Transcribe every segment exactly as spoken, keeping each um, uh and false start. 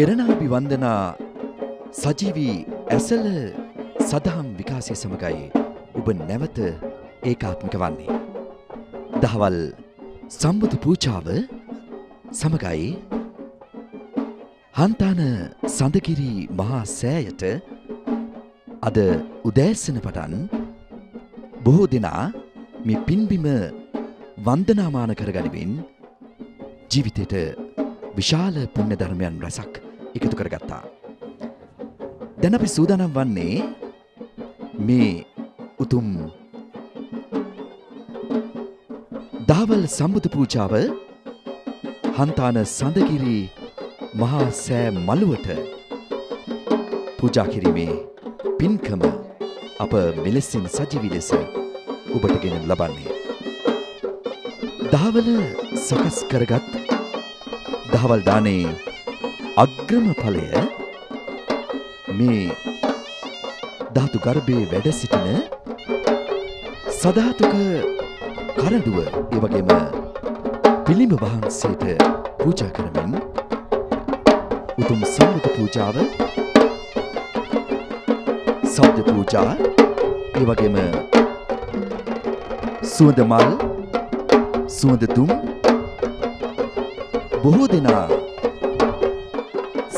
දෙරණාභි වන්දනා සජීවී ඇසල සදහම් විකාශය සමගයි ඔබ නැවත ඒකාත්මික වන්නේ. දහවල් සම්බුදු පූජාව සමගයි හන්තාන සඳගිරි මහා සෑයට අද උදෑසන පටන් බොහෝ දෙනා මේ පින්බිම වන්දනාමාන කරගනිමින් ජීවිතයට විශාල පුණ්‍ය ධර්මයන් රසක් එකතු කරගත්තා. දැන් අපි සූදානම් වන්නේ මේ උතුම් දහවල් සම්බුදු පූජාව හන්තාන සඳගිරි මහා සෑ මළුවට පූජා කිරීමේ පින්කම අප මෙලෙසින් සජීවී ලෙස ඔබට ගෙනත් ලබන්නේ. දහවල සකස් කරගත් දහවල් දානේ අග්‍රම ඵලය මේ ධාතු ගර්භයේ වැඩ සිටින සදාතුක කරඬුව ඒ වගේම පිළිම වහන්සේට පූජා කරමින් උතුම් සම්බුදු පූජාව සබ්ද පූජා ඒ වගේම සුවඳ මල් සුවඳ දුම් බොහෝ දෙනා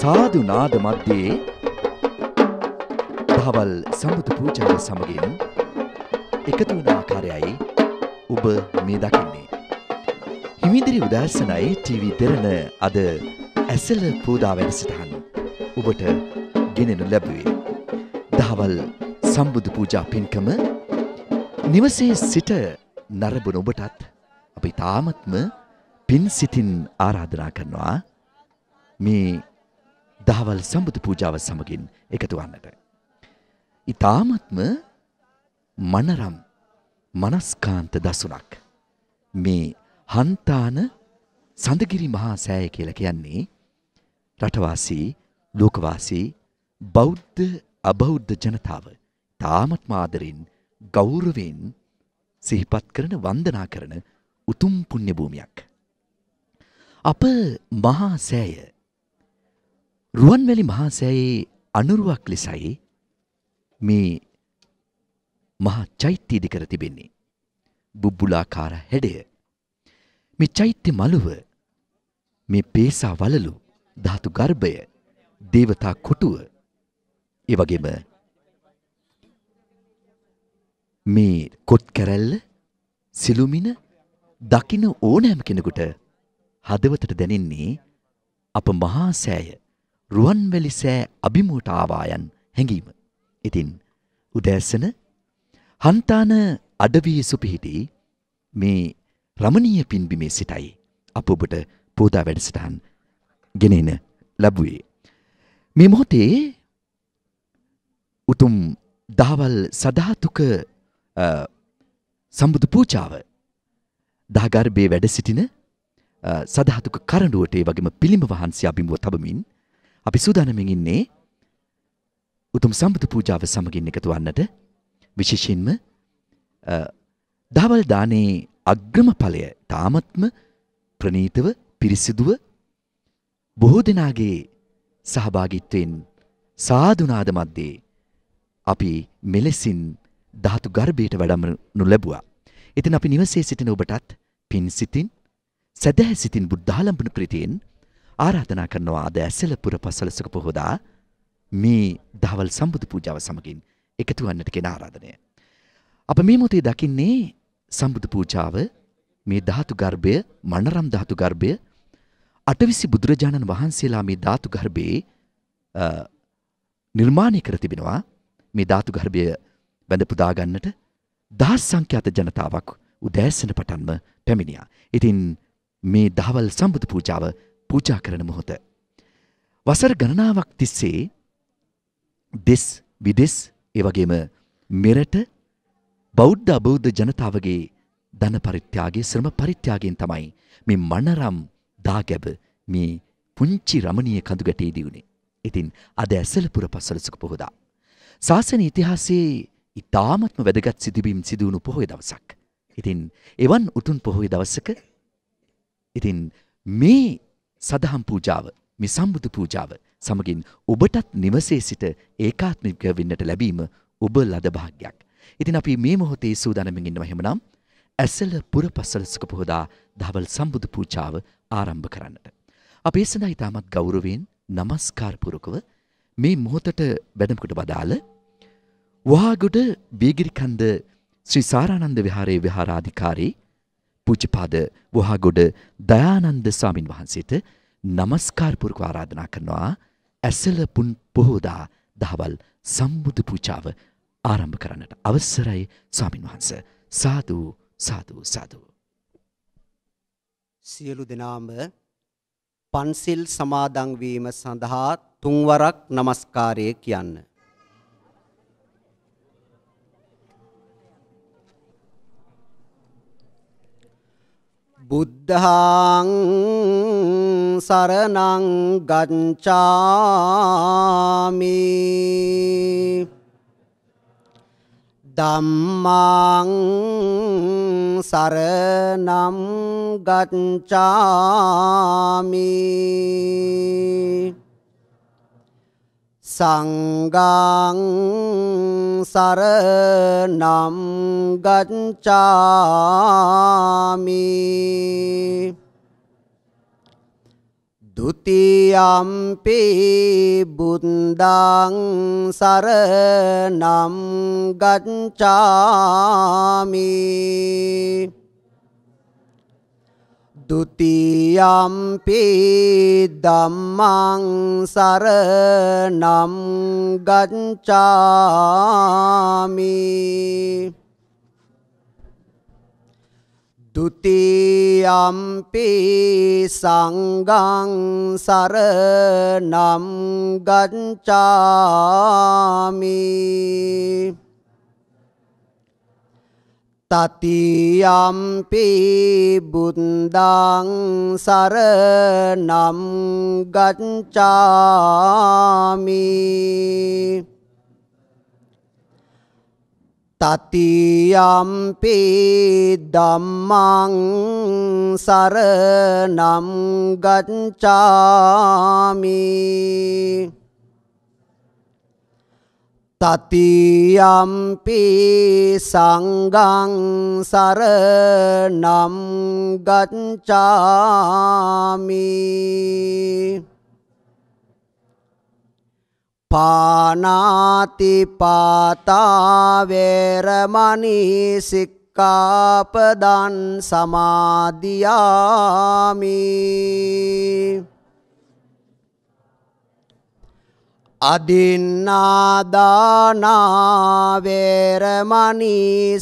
සාදු නාද මැද්දේ දහවල් සම්බුදු පූජාව සමගින් එකතු වන ආකාරයයි ඔබ මේ දකින්නේ. හිමිදිරි උදෑසනයි ටීවී දෙරණ අද ඇසල පූජා වැඩසටහන ඔබට ගෙනෙනු ලැබුවේ. දහවල් සම්බුදු පූජා පින්කම නිවසේ සිට නරඹන ඔබටත් අපි තාමත්ම පින් සිතින් ආරාධනා කරනවා මේ දහවල් සම්බුදු පූජාව සමගින් එකතු වන්නට. ඊතාමත්ම මනරම් මනස්කාන්ත දසුණක් මේ හන්තාන සඳගිරි මහා සෑය කියලා කියන්නේ රටවාසී ලෝකවාසී බෞද්ධ අබෞද්ධ ජනතාව තාමත්ම ආදරෙන් ගෞරවයෙන් සිහිපත් කරන වන්දනා කරන උතුම් පුණ්‍ය භූමියක්. අප මහා සෑය රුවන්වැලි මහා සෑයේ අනුරුවක් ලෙසයි මේ මහා චෛත්‍ය ඉදි කර තිබෙන්නේ. බුබ්බුලාකාර හැඩය මේ චෛත්‍ය මළුව මේ පේසා වලලු ධාතු ගර්භය දේවතා කොටුව ඒ වගේම මේ කොත් කැරැල්ල සිළුමින දකින්න ඕනෑම කෙනෙකුට හදවතට දැනෙන්නේ අප මහා සෑය රුවන්වැලි සෑ අභිමුවට ආවායන් හැඟීම. ඉතින් උදෑසන හන්තාන අඩවියේ සුපිහිටි මේ රමණීය පින්බිමේ සිටයි අප ඔබට පූජා වැඩසටහන් ගෙනෙන ලැබුවේ. මේ මොහොතේ උතුම් දහවල් සදාතුක සම්බුදු පූජාව දහගර්භයේ වැඩ සිටින සදාතුක කරඬුවට ඒ වගේම පිළිම වහන්සේ අභිමුව තබමින් අපි සූදානමින් ඉන්නේ උතුම් සම්බුදු පූජාව සමගින් එකතු වන්නට. විශේෂයෙන්ම දහවල් දානේ අග්‍රම ඵලය තාමත්ම ප්‍රණීතව පිරිසිදුව බොහෝ දෙනාගේ සහභාගීත්වයෙන් සාදුනාද මැද්දේ අපි මෙලෙසින් ධාතු ගර්භයට වැඩමනු ලැබුවා. ඉතින් අපි නිවසේ සිටින ඔබටත් පින් සිතින් සදැහැ සිතින් බුද්ධාලම්බන ප්‍රීතියෙන් ආරාධනා කරනවා අද ඇසළ පුර පසළොස්වක පොහොදා මේ දහවල් සම්බුදු පූජාව සමගින් එකතු වන්නට කෙන ආරාධනය. අප මේ මොහොතේ දකින්නේ සම්බුදු පූජාව මේ ධාතු ගර්භය මනරම් ධාතු ගර්භය අටවිසි බුදුරජාණන් වහන්සේලා මේ ධාතු ගර්භයේ නිර්මාණය කර තිබෙනවා. මේ ධාතු ගර්භය වැඳ පුදා ගන්නට දහස් සංඛ්‍යාත ජනතාවක් උදෑසන පටන්ම පැමිණියා. ඉතින් මේ දහවල් සම්බුදු පූජාව පූජා කරන මොහොත වසර ගණනාවක් තිස්සේ දෙස් විදෙස් ඒ වගේම මෙරට බෞද්ධ අබෞද්ධ ජනතාවගේ ධන පරිත්‍යාගයේ ශ්‍රම පරිත්‍යාගයෙන් තමයි මේ මනරම් දාගැබ මේ පුංචි රමණීය කඳු ගැටේදී උනේ. ඉතින් අද ඇසළ පුර පසළොස්වක පොහොදා සාසන ඉතිහාසයේ ඉතාමත්ම වැදගත් සිදුවීම් සිදුවුණු පොහොය දවසක්. ඉතින් එවන් උතුම් පොහොය දවසක ඉතින් මේ සදහම් පූජාව මේ සම්බුදු පූජාව සමගින් ඔබටත් නිවසේ සිට ඒකාත්මික වෙන්නට ලැබීම ඔබ ලද භාග්යක්. ඉතින් අපි මේ මොහොතේ සූදානම්මින් ඉන්නවා හැමනම් ඇසළ පුරපසළ සුඛ පොහොදා දහවල් සම්බුදු පූජාව ආරම්භ කරන්නට. අපි සඳහා ඉතාමත් ගෞරවයෙන් নমස්කාර පුරකව මේ මොහොතට වැඩම කොට බදාළ වහාගොඩ බීගිරිකන්ද ශ්‍රී සාරානන්ද විහාරයේ විහාරාධිකාරී පූජ්‍යපාද වහාගොඩ දයානන්ද ස්වාමින් වහන්සේට নমස්කාර පුරකව ආරාධනා කරනවා ඇසළ පුන් පොහොදා දහවල් සම්බුදු පූජාව ආරම්භ කරන්නට අවසරයි ස්වාමින් වහන්සේ. සාදු සාදු සාදු. සියලු දෙනාම පන්සිල් සමාදන් වීම සඳහා තුන්වරක් নমස්කාරය කියන්න. බුද්ධං සරණං ගච්ඡාමි ධම්මං සරණං ගච්ඡාමි සංඝං සරණං ගච්ඡාමි Dutiyampi buddhaṃ saraṇaṃ gacchāmi Dutiyampi dhammaṃ saraṇaṃ gacchāmi Dutiyampi sangaṃ saraṇaṃ gacchāmi Tatiyampi buddhaṃ saraṇaṃ gacchāmi Tatiyampi dhammaṃ saraṇaṃ gacchāmi Tatiyampi saṅghaṃ saraṇaṃ gacchāmi Panāti pātā veramani sikkhapadan samādiyāmi Adinnādāna veramani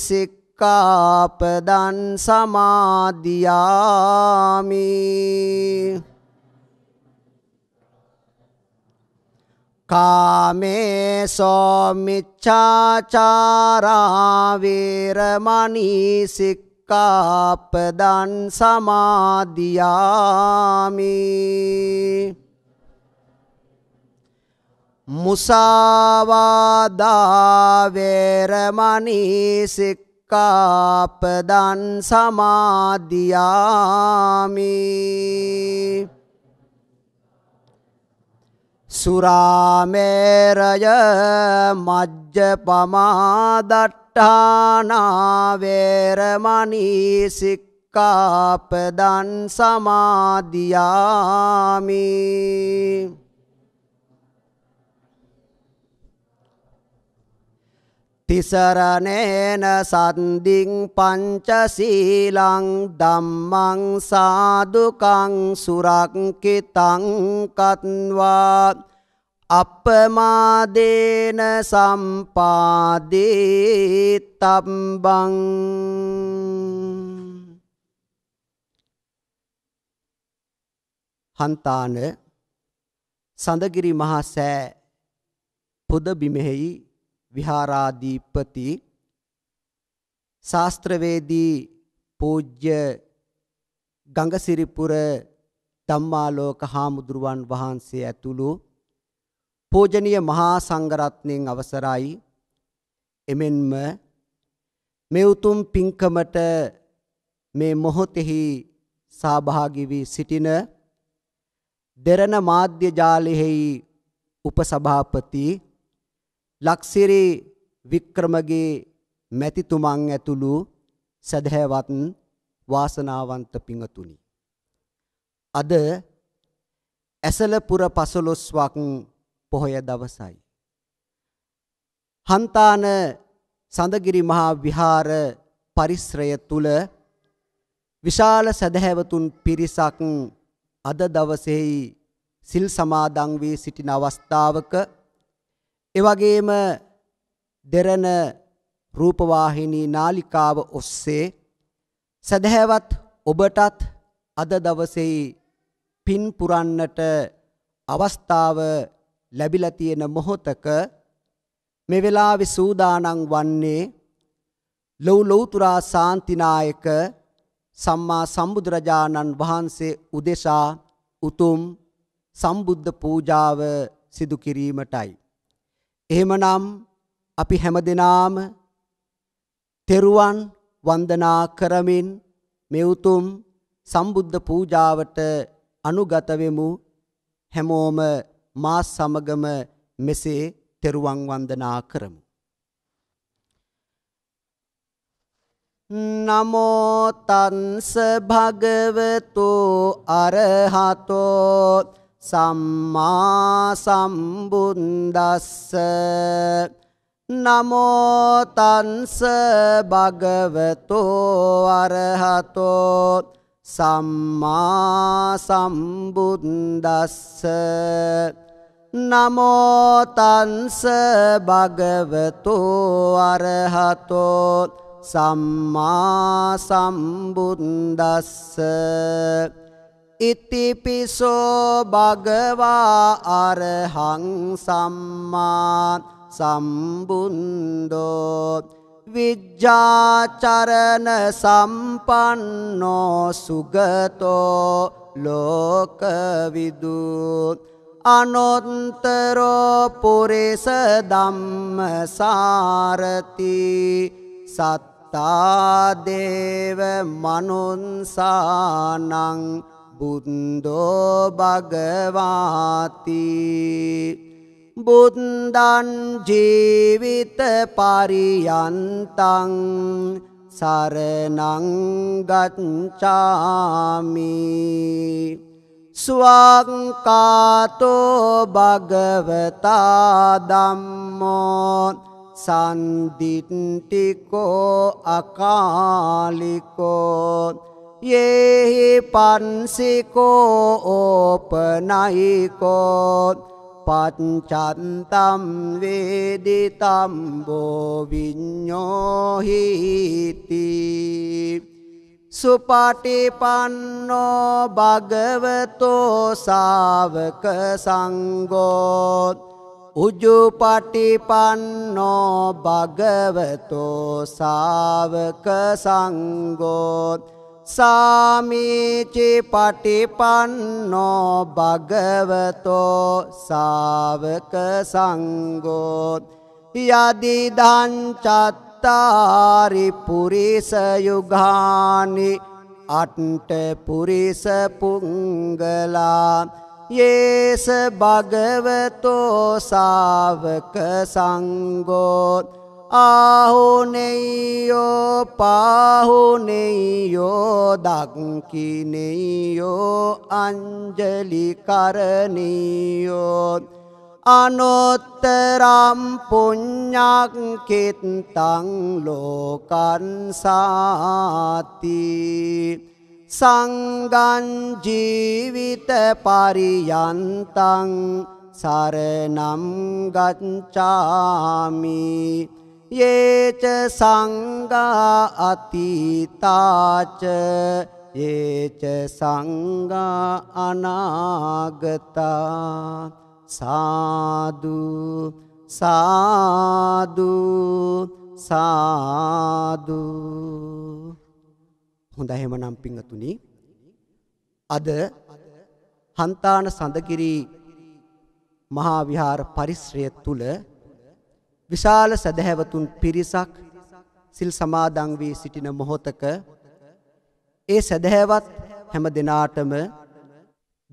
sikkhapadan samādiyāmi Kāmeso micchācārā vīramani sikkhapadan samādiyāmi Musāvādā vīramani sikkhapadan samādiyāmi Surameraya majjapama daṭṭhāna veramani sikkhapadan samādiyāmi Tisaranena sandhiṃ pañcasīlaṃ dhammaṃ sādhukaṃ surakkitaṃ katvā appamādena sampāditabbaṃ Hantana Sandagiri මහා සෑ පුද බිමෙහි විහාරාධිපති ශාස්ත්‍රවේදී පූජ්‍ය ගංගසිරිපුර ධම්මාලෝක හාමුදුරුවන් වහන්සේ ඇතුළු පූජනීය මහා සංඝරත්නයන් අවසරයි. එමෙන්ම මේ උතුම් පින්කමට මේ මොහොතෙහි සහභාගී වී සිටින දෙරණ මාධ්‍ය ජාලයෙහි උපසභාපති ලක්සිරි වික්‍රමගේ මැතිතුමන් ඇතුළු සදහැවත් වාසනාවන්ත පිංතුනි. අද ඇසලපුර පසළොස්වක් පොහොය දවසයි. හන්තාන සඳගිරි මහා විහාර පරිශ්‍රය තුල විශාල සදහැවතුන් පිරිසක් අද දවසේයි සිල් සමාදන් වී සිටින අවස්ථාවක එවැගේම දෙරණ රූපවාහිනී නාලිකාව ඔස්සේ සදහැවත් ඔබටත් අද දවසේයි පින් පුරන්නට අවස්ථාව ලැබිලා තියෙන මොහොතක මේ වෙලාවේ සූදානම් වන්නේ ලෞ ලෞතුරා සාන්තිනායක සම්මා සම්බුදුරජාණන් වහන්සේ උදෙසා උතුම් සම්බුද්ධ පූජාව සිදු කිරීමටයි. එහෙමනම් අපි හැමදෙනාම තෙරුවන් වන්දනා කරමින් මේ උතුම් සම්බුද්ධ පූජාවට අනුගත වෙමු. හැමෝම මා සමගම මෙසේ තෙරුවන් වන්දනා කරමු. නමෝ තස්ස භගවතු අරහතෝ සම්මා සම්බුද්දස්ස. නමෝ තස්ස භගවතු අරහතෝ සම්මා සම්බුද්දස්ස. නමෝ තස්ස භගවතු අරහතෝ සම්මා සම්බුද්දස්ස. ඉතිපිසෝ භගවා අරහං සම්මා සම්බුද්දෝ. විජ්ජාචරණ සම්පන්නෝ සුගතෝ ලෝකවිදු. අනොන්තරෝ පුරිස ධම්ම සාරති සත්තා දේව මනුස්සානං බුද්ධෝ භගවාති. බුද්ධං ජීවිත පරියන්තං සරණං ගච්ඡාමි. ස්වාංකාතෝ භගවතා ධම්මෝ සන්දිට්ඨිකෝ අකාලිකෝ යේහි පංසිකෝ ඕපනයිකෝ පච්චන්තම් වේදිතම් බෝ විඤ්ඤෝහිති. සුපටිපන්නෝ භගවතෝ ශාවක සංඝෝ උජුපටිපන්නෝ භගවතෝ ශාවක සංඝෝ. සාමීචි පටිපන්නෝ භගවතෝ ශාවක සංඝෝ. යදිදං චත්තාරි පුරිස යුගානි අට්ඨ පුරිස පුංගලා යේස භගවතෝ ශාවක සංඝෝ. ආහුනේයෝ පාහුනේයෝ දක්ඛිනේයෝ අංජලි කරණීයෝ. අනුත්තරම් පුඤ්ඤක්ඛිතං ලෝකං සාති. සංඝං ජීවිත පරියන්තං සරණං ගච්ඡාමි. යේච සංඝා අතීතාච යේච සංඝා අනාගතා. සාදු සාදු සාදු. හොඳයි එහෙමනම් පින්වතුනි, අද හන්තාන සඳගිරි මහා විහාර පරිශ්‍රය තුල විශාල සදහැවතුන් පිරිසක් සිල් සමාදන් වී සිටින මොහොතක ඒ සදහැවත් හැම දිනාටම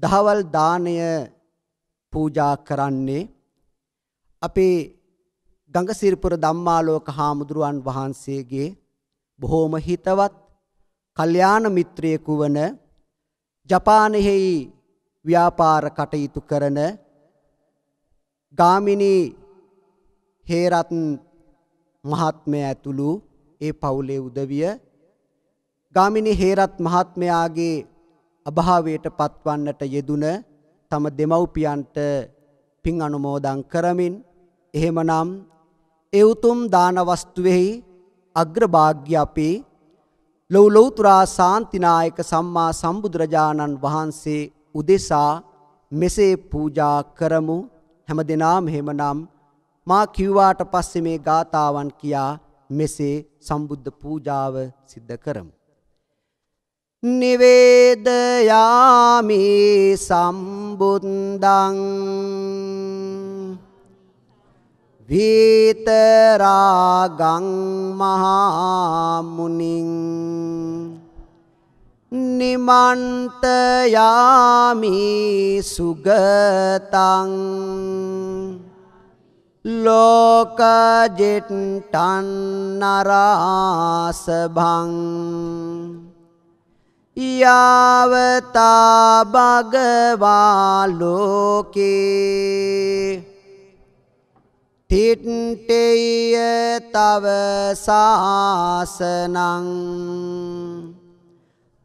දහවල් දාණය පූජා කරන්නේ අපේ ගංගසිරිපුර ධම්මාලෝක හාමුදුරුවන් වහන්සේගේ බොහෝම හිතවත් කල්යාණ මිත්‍රයෙකු වන ජපානයේ ව්‍යාපාර කටයුතු කරන ගාමිණී හේරත් මහත්මයා ඇතුළු ඒ පවුලේ උදවිය ගාමිණී හේරත් මහත්මයාගේ අභාවයට පත්වන්නට යෙදුන තම දෙමව්පියන්ට පින් අනුමෝදන් කරමින් එහෙමනම් ඒ උතුම් දාන වස්තුවේහි අග්‍රභාග්‍ය අපේ ලෞලෝතුරා ශාන්තිනායක සම්මා සම්බුදුරජාණන් වහන්සේ උදෙසා මෙසේ පූජා කරමු හැමදෙනාම එහෙමනම් මා කිව්වාට පස්සේ මේ ගාතාවන් කියා මෙසේ සම්බුද්ධ පූජාව සිද්ධ කරමු නිවේදයාමි සම්බුද්ධං විතරාගං මහා මුනිං නිමන්තයාමි සුගතං ලෝකජෙට්ටං නරාසභං යාවතා භගවා ලෝකේ තිට්ඨේය තව සාසනං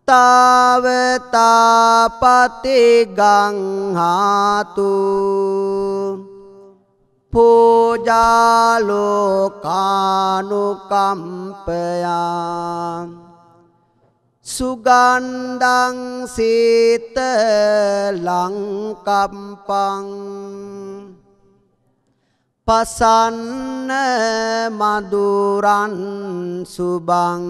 තාවතා පතිගං හාතු පූජා ලෝකානුකම්පයා සුගන්ධං සීතලං කම්පං පසන්න මදුරන් සුබං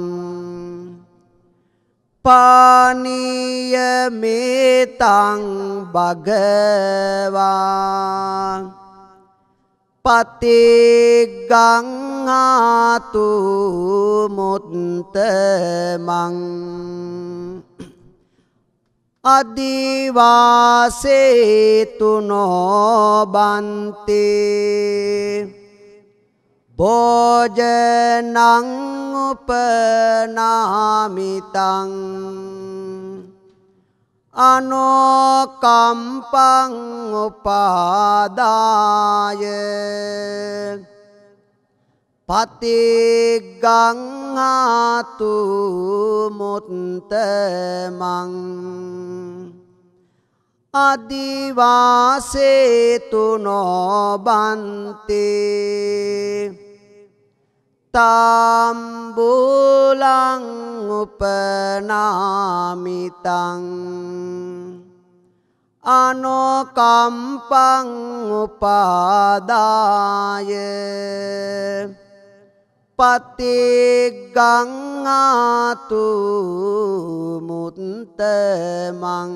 පානීය මේතං භගවා පතිගං ආතු මුත්තමං අදිවාසේතු නොබන්තේ භෝජනං උපනාමිතං අනුකම්පං උපාදාය පතිගං ආතු මුත්තමං අදිවාසේතු නොබන්තේ තම්බුලං උපනාමිතං අනුකම්පං උපාදාය පතිගං ආතු මුත්තමං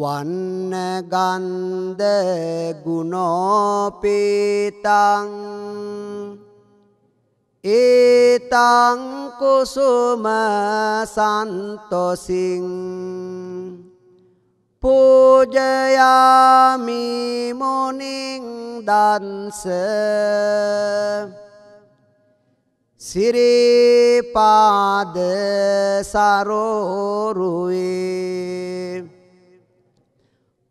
වන්නගන්ධ ගුණෝපේතං ඒතං කුසුම සන්තොසින් පූජයාමි මුනිං දන්ස සිරිපාද සරෝරුවේ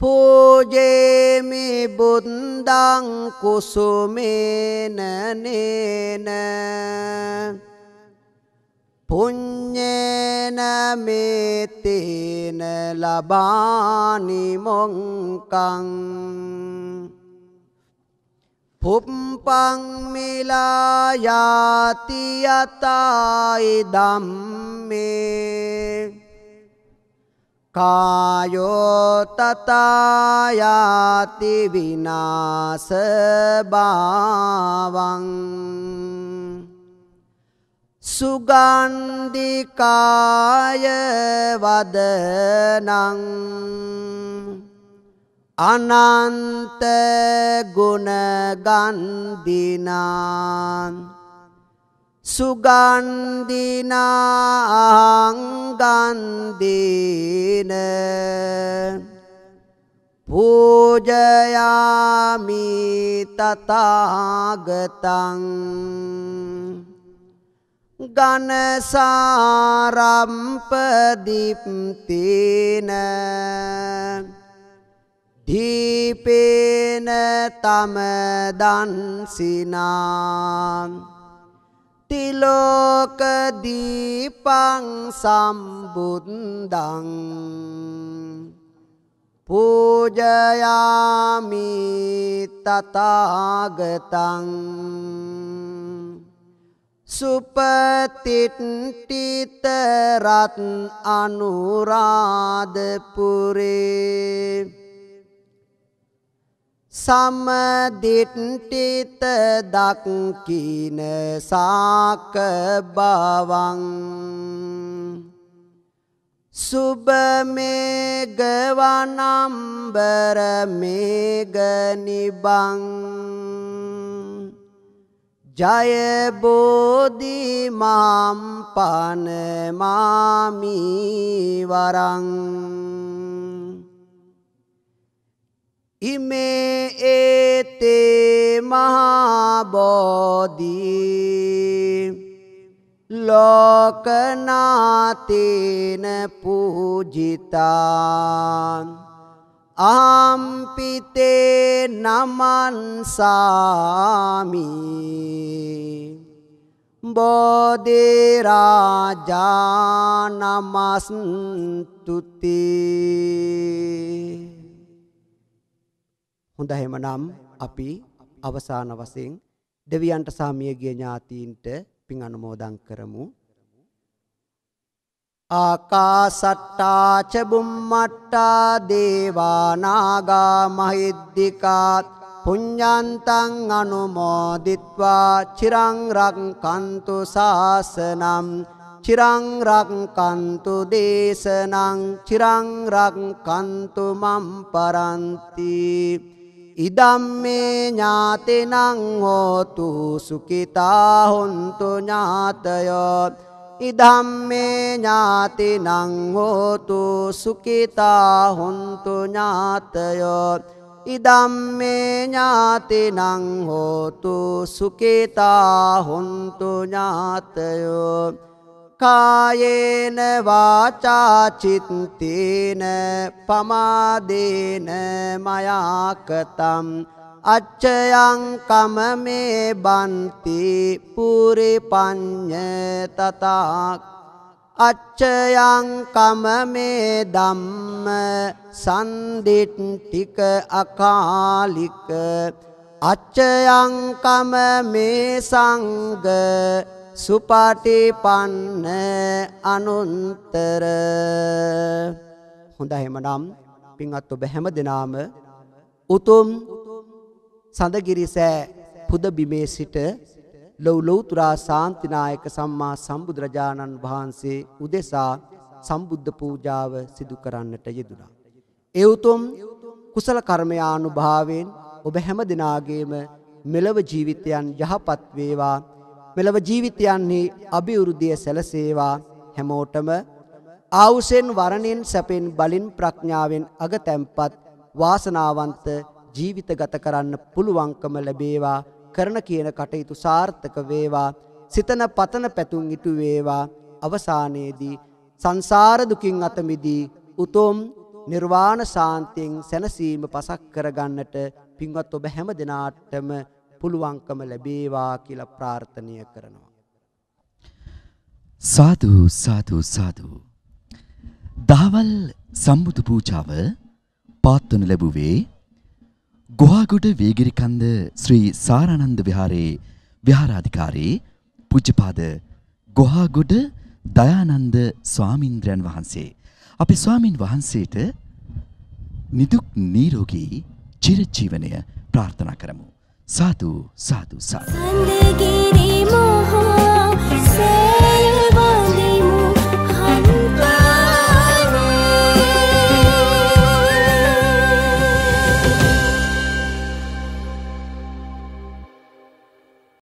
පූජේමි බුද්ධං කුසුමේන නේන පුඤ්ඤේන මෙතේන ලබානි මොංකං පුම්පං මිලායාති යතයි ධම්මේ කායෝ තතයාති විනාස භාවං සුගන්ධිකාය වදනං අනන්ත ගුණ ගන්ධිනා සුගන්ධිනා අං ගන්ධින Pujayami tathāgatam ganasarampadiptena dhīpena tamadansinā tilokadīpaṃ sambuddhaṃ Pujayami tathāgatam supatiṭṭhita ratn anurādhapure samadiṭṭhita dakkīna sākabhavaṃ Subhamega vanambara mega nibbang Jaya bodhi mam panamami varang Ime ete mahabodhi Lokanātena pūjitā ampite namansāmi bodhirājā namastuti Honda hemanam api avasāna wasin deviyanta sāmiyage ñātīnta පින් අනුමෝදන් කරමු. ආකාසට්ටා ච බුම්මට්ටා දේවා නාග මහිද්దికා පුඤ්ඤන්තං අනුමෝදිත්වා චිරං රක්ඛන්තු ශාසනං චිරං රක්ඛන්තු දේශනං චිරං රක්ඛන්තු මම් පරන්ති Idammi ñātinang hotu sukitā hontu ñātayo Idammi ñātinang hotu sukitā hontu ñātayo Idammi ñātinang hotu sukitā hontu ñātayo Kāyena vācā cittena pamadena mayākatam accayaṃ kamame banti puri pañña tathā accayaṃ kamame dhamma sandittika akālika accayaṃ kamame saṅga Supatipanna anuttara Honda hemanam pingat oba hema denama utum Sandagiri se puda bime sita Lowlotura Santinayaka Samma Sambuddharajanan Wahanse udesa Sambuddha poojawa sidu karannata yeduna e utum kusala karmaya anubhawen oba hema denagema melawa jeevithayan yahapath wewa මෙලව ජීවිතයන්හි අභිවෘද්ධිය සැලසේවා හැමෝටම ආවුසෙන් වරණෙන් සැපෙන් බලින් ප්‍රඥාවෙන් අගතැම්පත් වාසනාවන්ත ජීවිත ගත කරන්න පුළුවන්කම ලැබේවා කරන කියන කටයුතු සාර්ථක වේවා සිතන පතන පැතුම් ඉටු වේවා අවසානයේදී සංසාර දුකින් අත මිදී උතුම් නිර්වාණ සාන්තියෙන් සැනසීම පසක් කරගන්නට පින්වත් ඔබ හැම දිනාටම පුළුවන්කම ලැබේවා කියලා ප්‍රාර්ථනා කරනවා. සාදු සාදු සාදු. දහවල් සම්බුදු පූජාව පවත්වනු ලැබුවේ ගෝවාගොඩ වේගිරිකන්ද ශ්‍රී සාරානන්ද විහාරයේ විහාරාධිකාරී පූජ්‍යපාද ගෝවාගොඩ දයානන්ද ස්වාමීන්ද්‍රයන් වහන්සේ. අපි ස්වාමින් වහන්සේට නිදුක් නිරෝගී චිරජීවනය ප්‍රාර්ථනා කරමු. Satu, satu, satu.